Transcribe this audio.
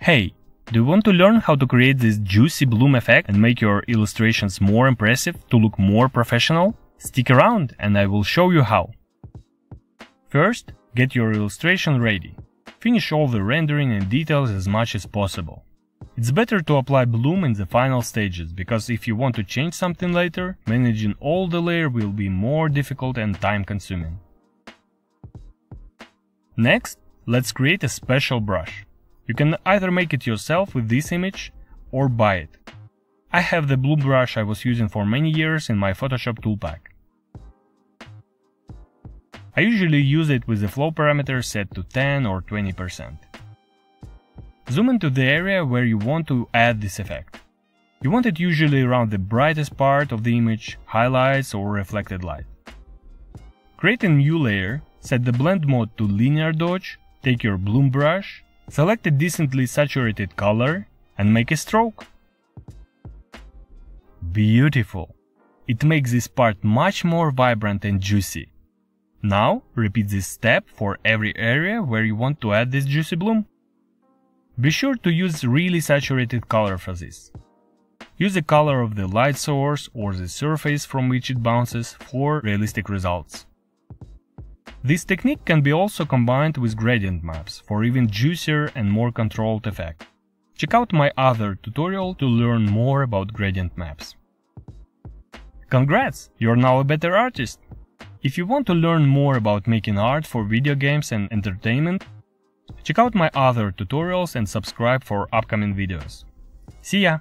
Hey, do you want to learn how to create this juicy bloom effect and make your illustrations more impressive to look more professional? Stick around and I will show you how. First, get your illustration ready. Finish all the rendering and details as much as possible. It's better to apply bloom in the final stages, because if you want to change something later, managing all the layers will be more difficult and time-consuming. Next, let's create a special brush. You can either make it yourself with this image or buy it. I have the blue brush I was using for many years in my Photoshop tool pack. I usually use it with the flow parameter set to 10 or 20%. Zoom into the area where you want to add this effect. You want it usually around the brightest part of the image, highlights or reflected light. Create a new layer, set the blend mode to linear dodge, take your bloom brush, select a decently saturated color and make a stroke. Beautiful! It makes this part much more vibrant and juicy. Now repeat this step for every area where you want to add this juicy bloom. Be sure to use really saturated color for this. Use the color of the light source or the surface from which it bounces for realistic results. This technique can be also combined with gradient maps for even juicier and more controlled effect. Check out my other tutorial to learn more about gradient maps. Congrats! You're now a better artist! If you want to learn more about making art for video games and entertainment, check out my other tutorials and subscribe for upcoming videos. See ya!